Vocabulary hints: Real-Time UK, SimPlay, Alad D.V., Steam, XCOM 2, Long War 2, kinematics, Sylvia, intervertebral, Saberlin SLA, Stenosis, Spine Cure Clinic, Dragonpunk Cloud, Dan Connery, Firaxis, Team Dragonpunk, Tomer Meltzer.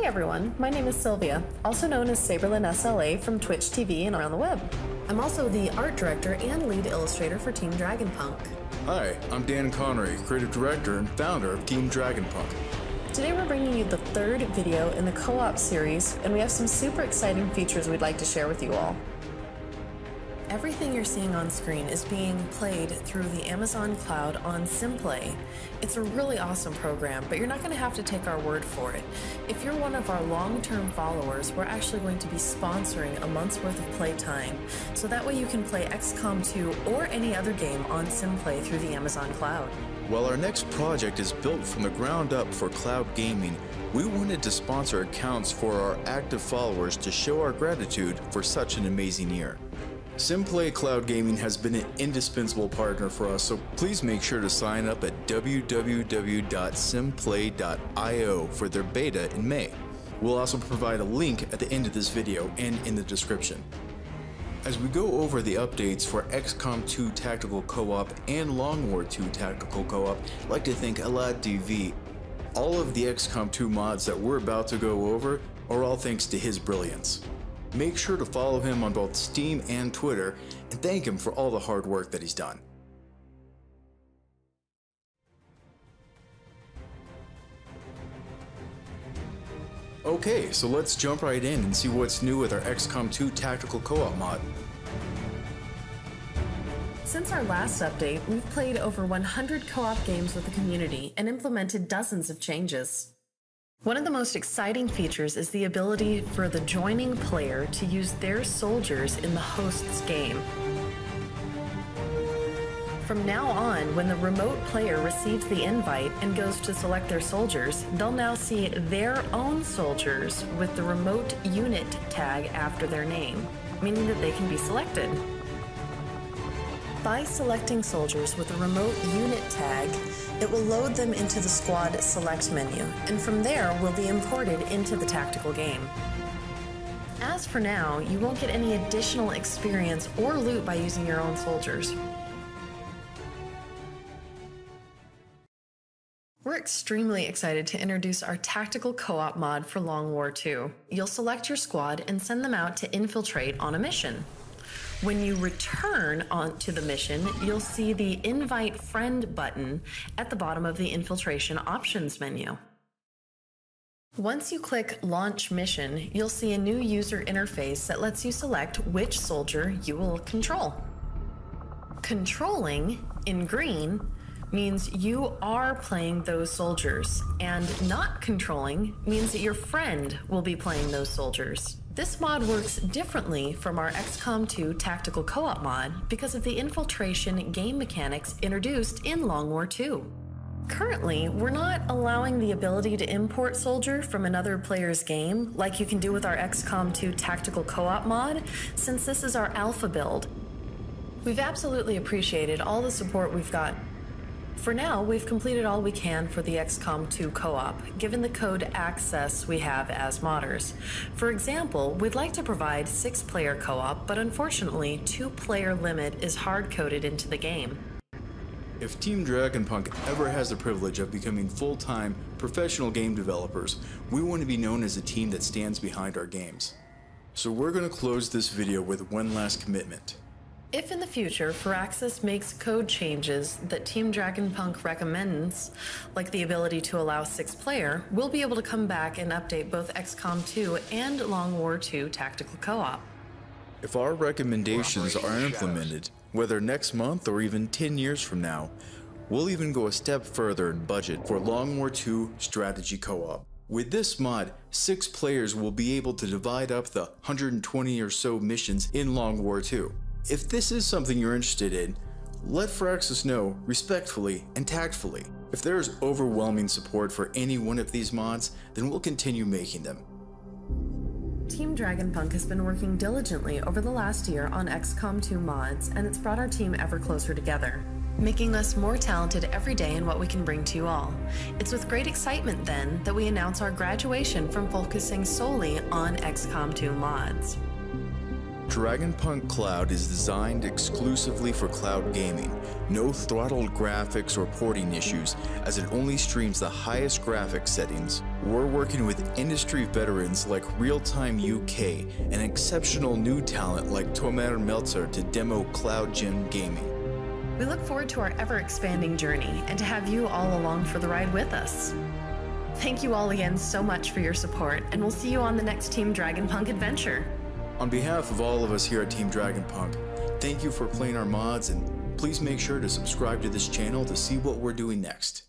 Hey everyone, my name is Sylvia, also known as Saberlin SLA from Twitch TV and around the web. I'm also the art director and lead illustrator for Team Dragonpunk. Hi, I'm Dan Connery, creative director and founder of Team Dragonpunk. Today we're bringing you the third video in the co-op series, and we have some super exciting features we'd like to share with you all. Everything you're seeing on screen is being played through the Amazon Cloud on SimPlay. It's a really awesome program, but you're not going to have to take our word for it. If you're one of our long-term followers, we're actually going to be sponsoring a month's worth of playtime, so that way you can play XCOM 2 or any other game on SimPlay through the Amazon Cloud. While our next project is built from the ground up for cloud gaming, we wanted to sponsor accounts for our active followers to show our gratitude for such an amazing year. SimPlay Cloud Gaming has been an indispensable partner for us, so please make sure to sign up at www.simplay.io for their beta in May. We'll also provide a link at the end of this video and in the description. As we go over the updates for XCOM 2 Tactical Co-op and Long War 2 Tactical Co-op, I'd like to thank Alad D.V. All of the XCOM 2 mods that we're about to go over are all thanks to his brilliance. Make sure to follow him on both Steam and Twitter, and thank him for all the hard work that he's done. Okay, so let's jump right in and see what's new with our XCOM 2 Tactical Co-op mod. Since our last update, we've played over 100 co-op games with the community and implemented dozens of changes. One of the most exciting features is the ability for the joining player to use their soldiers in the host's game. From now on, when the remote player receives the invite and goes to select their soldiers, they'll now see their own soldiers with the remote unit tag after their name, meaning that they can be selected. By selecting soldiers with a remote unit tag, it will load them into the squad select menu, and from there will be imported into the tactical game. As for now, you won't get any additional experience or loot by using your own soldiers. We're extremely excited to introduce our tactical co-op mod for Long War 2. You'll select your squad and send them out to infiltrate on a mission. When you return onto the mission, you'll see the Invite Friend button at the bottom of the Infiltration Options menu. Once you click Launch Mission, you'll see a new user interface that lets you select which soldier you will control. Controlling, in green, means you are playing those soldiers, and not controlling means that your friend will be playing those soldiers. This mod works differently from our XCOM 2 Tactical Co-op mod because of the infiltration game mechanics introduced in Long War 2. Currently, we're not allowing the ability to import soldier from another player's game like you can do with our XCOM 2 Tactical Co-op mod, since this is our alpha build. We've absolutely appreciated all the support we've got. For now, we've completed all we can for the XCOM 2 co-op, given the code access we have as modders. For example, we'd like to provide 6-player co-op, but unfortunately, 2-player limit is hard-coded into the game. If Team Dragonpunk ever has the privilege of becoming full-time, professional game developers, we want to be known as a team that stands behind our games. So we're going to close this video with one last commitment. If in the future Firaxis makes code changes that Team Dragonpunk recommends, like the ability to allow 6-player, we'll be able to come back and update both XCOM 2 and Long War 2 Tactical Co-op. If our recommendations are implemented, whether next month or even 10 years from now, we'll even go a step further in budget for Long War 2 Strategy Co-op. With this mod, 6 players will be able to divide up the 120 or so missions in Long War 2. If this is something you're interested in, let Firaxis know respectfully and tactfully. If there is overwhelming support for any one of these mods, then we'll continue making them. Team Dragonpunk has been working diligently over the last year on XCOM 2 mods, and it's brought our team ever closer together, making us more talented every day in what we can bring to you all. It's with great excitement, then, that we announce our graduation from focusing solely on XCOM 2 mods. Dragonpunk Cloud is designed exclusively for cloud gaming. No throttled graphics or porting issues, as it only streams the highest graphics settings. We're working with industry veterans like Real-Time UK and exceptional new talent like Tomer Meltzer to demo cloud gym gaming. We look forward to our ever-expanding journey and to have you all along for the ride with us. Thank you all again so much for your support, and we'll see you on the next Team Dragonpunk adventure. On behalf of all of us here at Team Dragonpunk, thank you for playing our mods, and please make sure to subscribe to this channel to see what we're doing next.